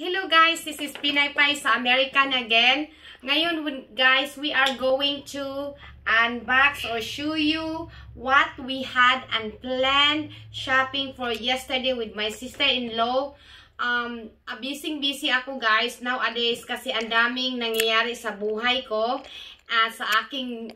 Hello guys, this is Pinay Pie sa American again. Ngayon guys, we are going to unbox or show you what we had unplanned shopping for yesterday with my sister-in-law. Busy ako guys nowadays kasi ang daming nangyayari sa buhay ko at sa aking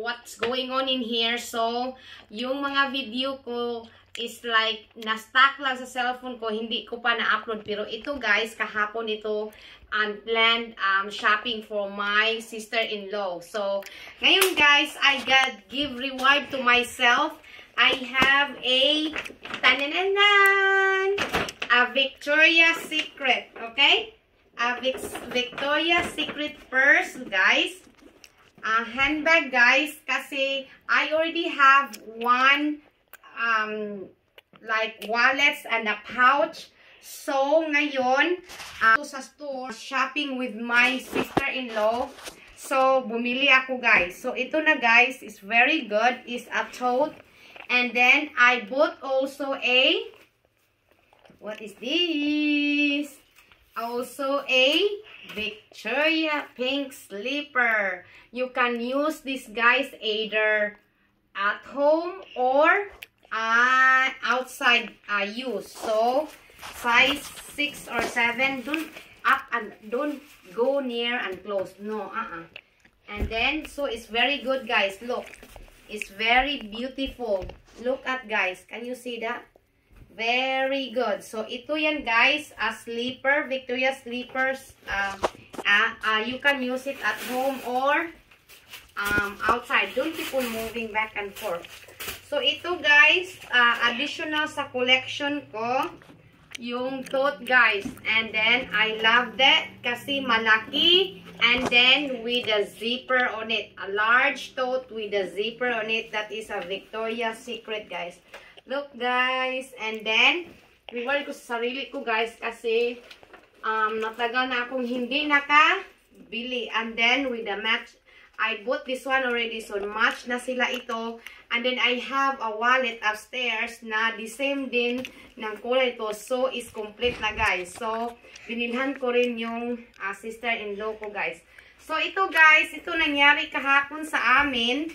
what's going on in here. So, yung mga video ko is like, na-stack lang sa cellphone ko, hindi ko pa na-upload. Pero ito guys, kahapon ito, unplanned shopping for my sister-in-law. So, ngayon guys, I got give reward to myself. I have a, tanananan, a Victoria's Secret, okay? A Victoria's Secret purse, guys. Handbag, guys, kasi I already have one like wallets and a pouch. So ngayon sa store shopping with my sister-in-law, so bumili ako guys. So ito na guys, is very good, is a tote. And then I bought also a, what is this, also a Victoria pink slipper. You can use this guys either at home or outside use. So size 6 or 7, don't up and don't go near and close, no. And then so it's very good guys, look, it's very beautiful, look at guys, can you see that? Very good. So ito yan guys, a sleeper, Victoria sleepers. You can use it at home or outside. Don't keep on moving back and forth. So ito guys, additional sa collection ko, yung tote guys. And then I love that kasi malaki and then with a zipper on it. A large tote with a zipper on it. That is a Victoria's Secret guys. Look guys, and then reward ko sa sarili ko guys kasi natagal na akong hindi nakabili. And then with the match, I bought this one already, so match na sila ito. And then I have a wallet upstairs na the same din ng kulay ito, so is complete na guys. So binilhan ko rin yung sister-in-law ko guys. So ito guys, ito nangyari kahapon sa amin,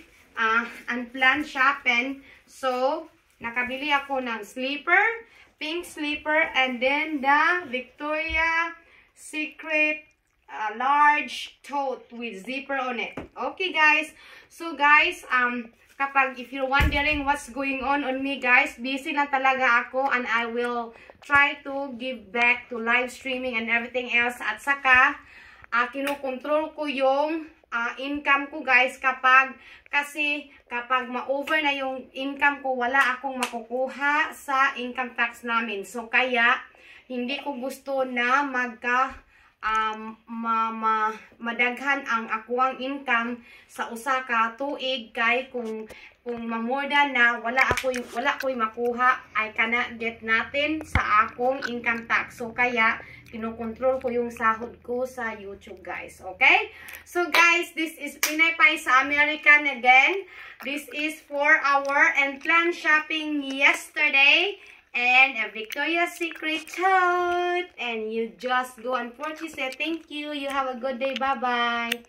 unplanned shopping. So nakabili ako ng slipper, pink slipper, and then the Victoria Secret large tote with zipper on it. Okay, guys. So, guys, kapag if you're wondering what's going on me, guys, busy na talaga ako and I will try to give back to live streaming and everything else. At saka, kinukontrol ko yung income ko guys kasi kapag ma-over na yung income ko, wala akong makukuha sa income tax namin. So kaya hindi ko gusto na madaghan ang akuang income sa usa ka tuig kay kung mamorda na wala ko makuha, I cannot get natin sa akong income tax. So kaya kinokontrol ko yung sahod ko sa YouTube guys, okay? So guys, this is Pinay Pie sa American again. This is for our unplanned shopping yesterday and a Victoria's Secret tote. And you just go and purchase it. Thank you. You have a good day. Bye-bye.